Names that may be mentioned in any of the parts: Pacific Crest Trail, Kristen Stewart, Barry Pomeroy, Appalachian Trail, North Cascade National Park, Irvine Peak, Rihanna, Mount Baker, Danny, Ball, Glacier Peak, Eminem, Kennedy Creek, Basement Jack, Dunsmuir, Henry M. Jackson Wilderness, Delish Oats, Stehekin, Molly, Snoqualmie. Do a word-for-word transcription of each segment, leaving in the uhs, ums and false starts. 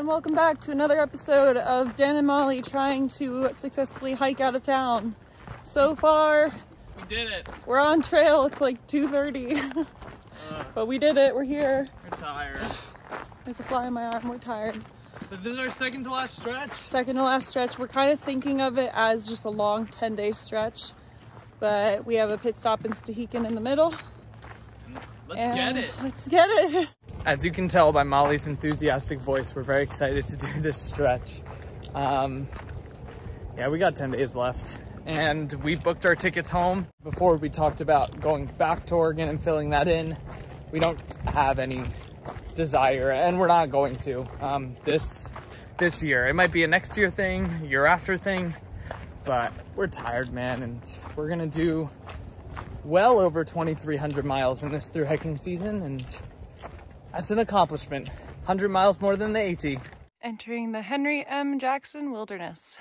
and welcome back to another episode of Jen and Molly trying to successfully hike out of town. So far, we did it. We're on trail. It's like two thirty, uh, but we did it. We're here. We're tired. There's a fly in my arm. We're tired. But this is our second to last stretch. Second to last stretch. We're kind of thinking of it as just a long ten-day stretch, but we have a pit stop in Stehekin in the middle. Let's and get it. Let's get it. As you can tell by Molly's enthusiastic voice, we're very excited to do this stretch. Um, yeah, we got ten days left and we booked our tickets home. Before we talked about going back to Oregon and filling that in. We don't have any desire and we're not going to um, this, this year. It might be a next year thing, year after thing, but we're tired, man. And we're gonna do well over twenty-three hundred miles in this through hiking season. And that's an accomplishment. one hundred miles more than the eighty. Entering the Henry M. Jackson Wilderness.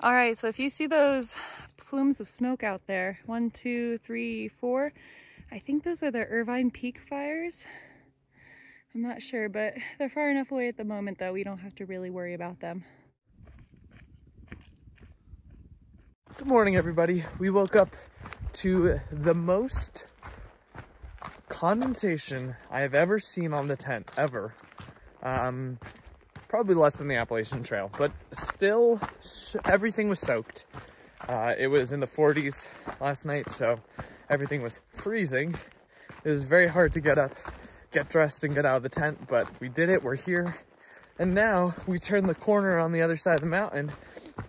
All right, so if you see those plumes of smoke out there, one, two, three, four, I think those are the Irvine Peak fires. I'm not sure, but they're far enough away at the moment that we don't have to really worry about them. Good morning, everybody. We woke up to the most condensation I have ever seen on the tent, ever. Um, probably less than the Appalachian Trail, but still everything was soaked. Uh, it was in the forties last night, so everything was freezing. It was very hard to get up, get dressed and get out of the tent, but we did it, we're here. And now we turn the corner on the other side of the mountain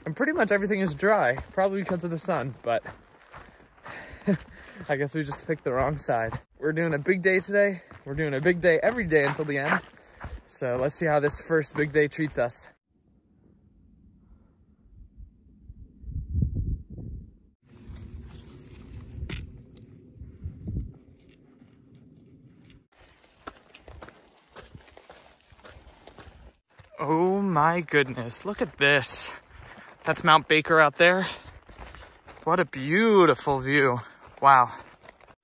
and pretty much everything is dry, probably because of the sun, but I guess we just picked the wrong side. We're doing a big day today. We're doing a big day every day until the end. So let's see how this first big day treats us. Oh my goodness, look at this. That's Mount Baker out there. What a beautiful view. Wow.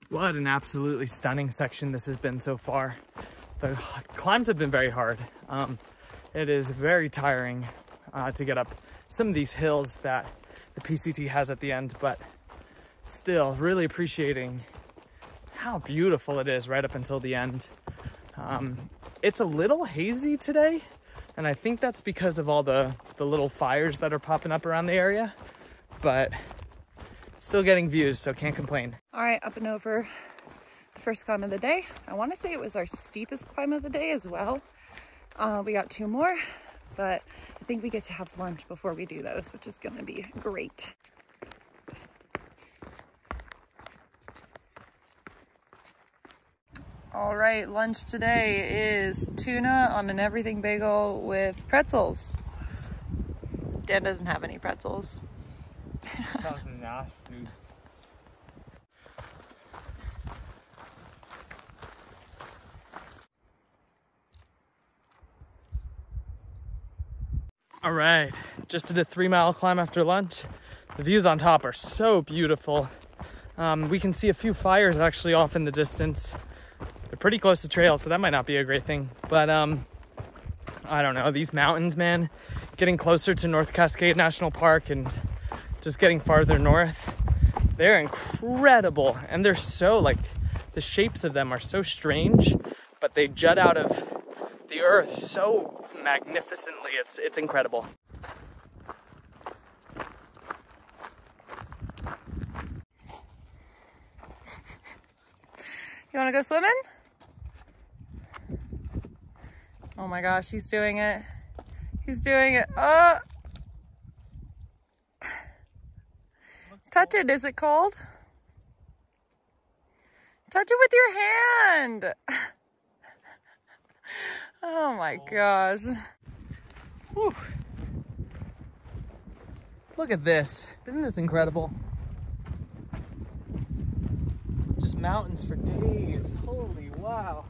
What an absolutely stunning section this has been so far. The climbs have been very hard. Um, it is very tiring uh, to get up some of these hills that the P C T has at the end, but still really appreciating how beautiful it is right up until the end. Um, it's a little hazy today. And I think that's because of all the, the little fires that are popping up around the area, but still getting views, so can't complain. All right, up and over the first climb of the day. I wanna say it was our steepest climb of the day as well. Uh, we got two more, but I think we get to have lunch before we do those, which is gonna be great. All right, lunch today is tuna on an everything bagel with pretzels. Dan doesn't have any pretzels. Sounds nasty. All right, just did a three mile climb after lunch. The views on top are so beautiful. Um, we can see a few fires actually off in the distance. They're pretty close to trail, so that might not be a great thing. But um, I don't know, these mountains, man, getting closer to North Cascade National Park and just getting farther north, they're incredible. And they're so, like, the shapes of them are so strange, but they jut out of the earth so magnificently, it's, it's incredible. You wanna go swimming? Oh my gosh, he's doing it. He's doing it. Oh! Touch it. Is it cold? Touch it with your hand. Oh my gosh. Whew. Look at this. Isn't this incredible? Just mountains for days. Holy wow.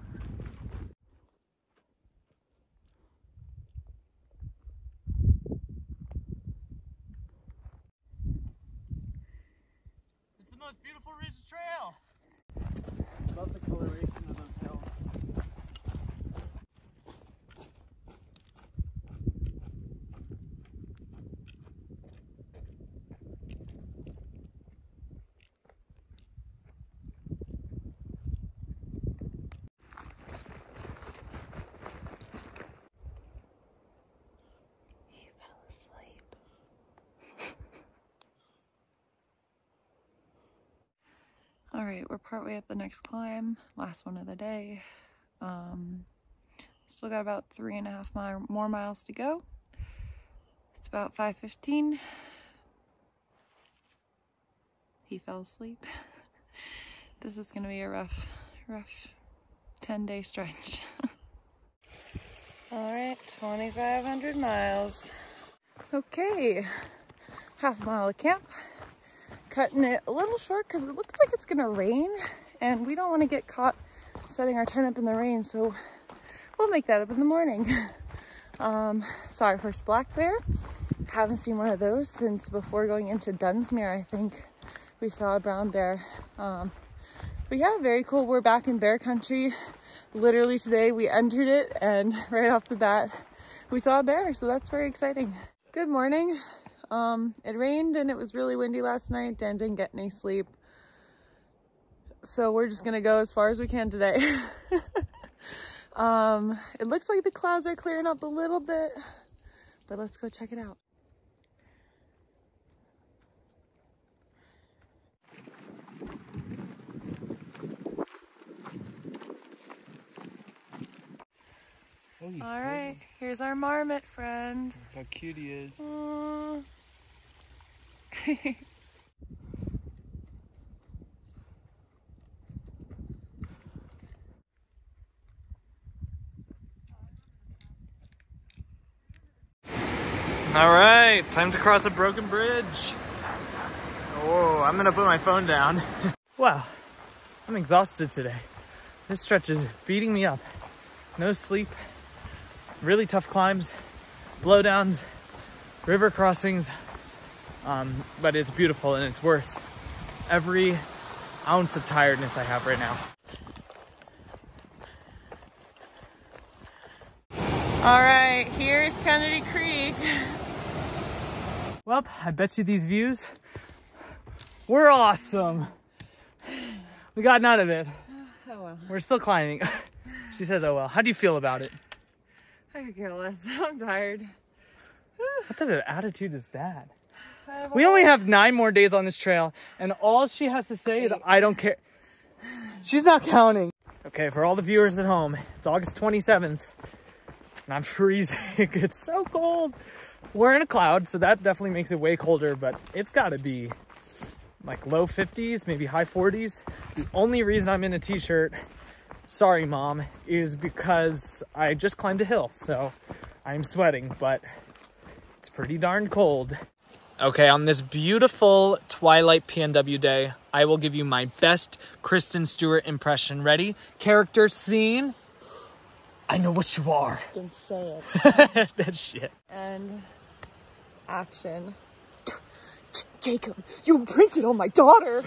coloration of those hills. Alright, we're partway up the next climb, last one of the day. Um, still got about three and a half mile, more miles to go. It's about five fifteen. He fell asleep. This is going to be a rough, rough ten day stretch. Alright, twenty-five hundred miles. Okay, half a mile of camp. Cutting it a little short because it looks like it's gonna rain and we don't want to get caught setting our tent up in the rain, so we'll make that up in the morning. Um, saw our first black bear. Haven't seen one of those since before going into Dunsmuir. I think we saw a brown bear. Um, but yeah, very cool. We're back in bear country. Literally today we entered it and right off the bat we saw a bear, so that's very exciting. Good morning. Um, it rained and it was really windy last night and didn't get any sleep. So we're just gonna go as far as we can today. um, it looks like the clouds are clearing up a little bit, but let's go check it out. All right, here's our marmot friend. Look how cute he is. Uh... All right, time to cross a broken bridge. Oh, I'm gonna put my phone down. Wow, I'm exhausted today. This stretch is beating me up. No sleep. Really tough climbs, blowdowns, river crossings, um, but it's beautiful and it's worth every ounce of tiredness I have right now. All right, here's Kennedy Creek. Well, I bet you these views were awesome. We got none of it. Oh, well. We're still climbing. She says, oh well. How do you feel about it? I could care less. I'm tired. What type of attitude is that? We only have nine more days on this trail, and all she has to say is, I don't care. She's not counting. Okay, for all the viewers at home, it's August twenty-seventh, and I'm freezing. It's so cold. We're in a cloud, so that definitely makes it way colder, but it's got to be like low fifties, maybe high forties. The only reason I'm in a t-shirt, sorry mom, is because I just climbed a hill, so I'm sweating, but it's pretty darn cold. Okay, on this beautiful twilight P N W day, I will give you my best Kristen Stewart impression. Ready? Character, scene. I know what you are. You can say it. That shit. And action. Jacob, you imprinted on my daughter.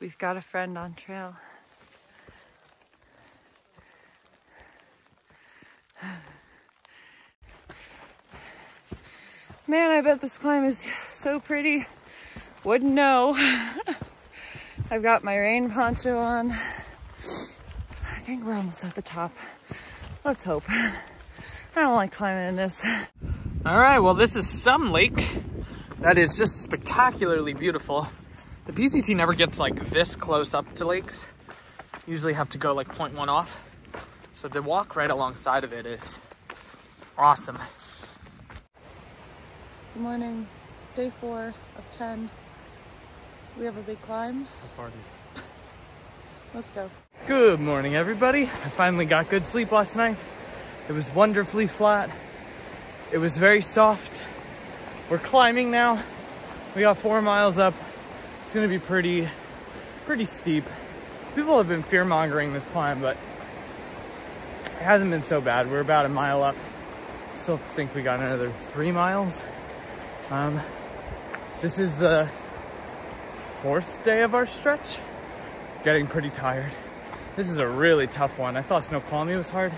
We've got a friend on trail. Man, I bet this climb is so pretty. Wouldn't know. I've got my rain poncho on. I think we're almost at the top. Let's hope. I don't like climbing in this. All right, well, this is some lake that is just spectacularly beautiful. The P C T never gets like this close up to lakes. Usually have to go like zero point one off. So to walk right alongside of it is awesome. Good morning, day four of ten. We have a big climb. I farted. Let's go. Good morning, everybody. I finally got good sleep last night. It was wonderfully flat. It was very soft. We're climbing now. We got four miles up. It's gonna be pretty, pretty steep. People have been fear-mongering this climb, but it hasn't been so bad. We're about a mile up. Still think we got another three miles. Um, this is the fourth day of our stretch. Getting pretty tired. This is a really tough one. I thought Snoqualmie was hard.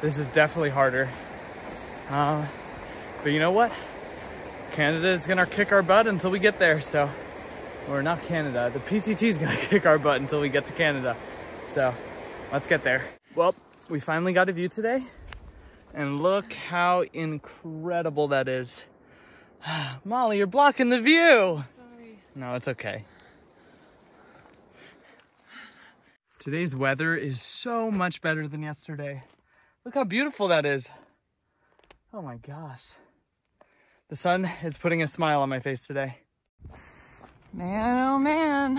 This is definitely harder. Uh, but you know what? Canada is gonna kick our butt until we get there, so. Or not Canada, the P C T is gonna kick our butt until we get to Canada. So, let's get there. Well, we finally got a view today, and look how incredible that is. Molly, you're blocking the view. Sorry. No, it's okay. Today's weather is so much better than yesterday. Look how beautiful that is. Oh my gosh. The sun is putting a smile on my face today. Man, oh man.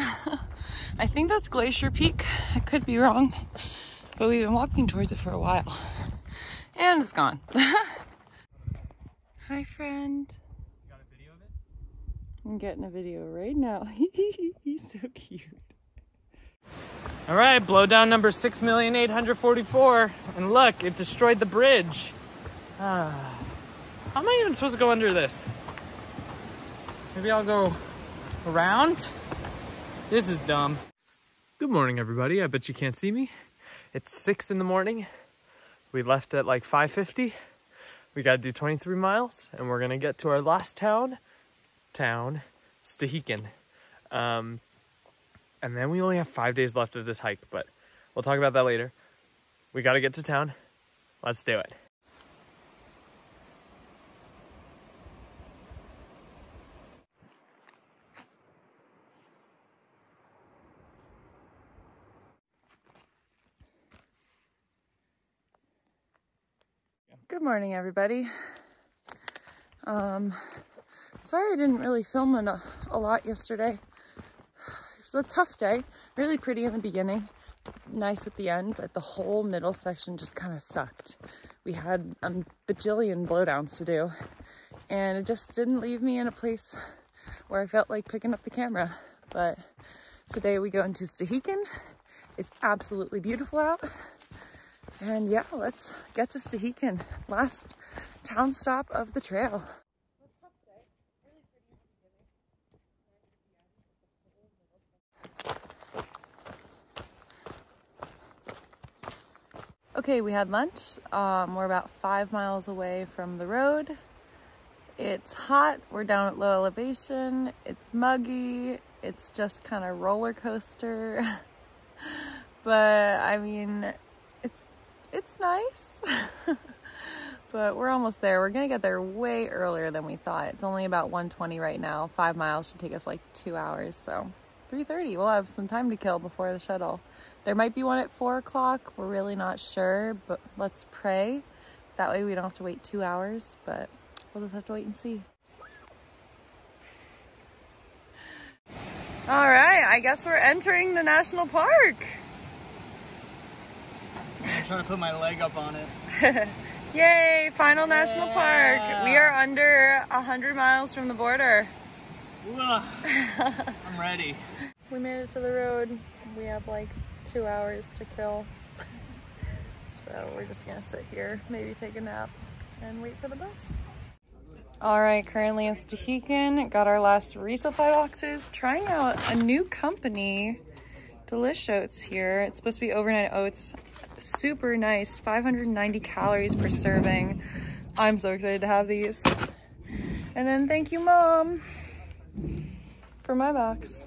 I think that's Glacier Peak. I could be wrong, but we've been walking towards it for a while and it's gone. Hi, friend. You got a video of it? I'm getting a video right now. He's so cute. All right, blow down number six million eight hundred forty-four. And look, it destroyed the bridge. Uh, how am I even supposed to go under this? Maybe I'll go around? This is dumb. Good morning, everybody. I bet you can't see me. It's six in the morning. We left at like five fifty. We got to do twenty-three miles and we're going to get to our last town, town, Stehekin. Um, and then we only have five days left of this hike, but we'll talk about that later. We got to get to town. Let's do it. Good morning, everybody. Um, sorry I didn't really film a, a lot yesterday. It was a tough day. Really pretty in the beginning, nice at the end, but the whole middle section just kind of sucked. We had a bajillion blowdowns to do, and it just didn't leave me in a place where I felt like picking up the camera. But today we go into Stehekin. It's absolutely beautiful out. And yeah, let's get to Stehekin, last town stop of the trail. Okay, we had lunch. Um, we're about five miles away from the road. It's hot, we're down at low elevation, it's muggy, it's just kind of roller coaster. But I mean, it's It's nice, but we're almost there. We're gonna get there way earlier than we thought. It's only about one twenty right now. Five miles should take us like two hours, so three thirty. We'll have some time to kill before the shuttle. There might be one at four o'clock. We're really not sure, but let's pray. That way we don't have to wait two hours, but we'll just have to wait and see. All right, I guess we're entering the national park. I'm trying to put my leg up on it. Yay, final yeah. National Park. We are under one hundred miles from the border. I'm ready. We made it to the road. We have like two hours to kill. So we're just gonna sit here, maybe take a nap and wait for the bus. All right, currently in Stehekin. Got our last resupply boxes. Trying out a new company, Delish Oats here. It's supposed to be overnight oats. Super nice, five hundred ninety calories per serving. I'm so excited to have these. And then thank you, Mom, for my box.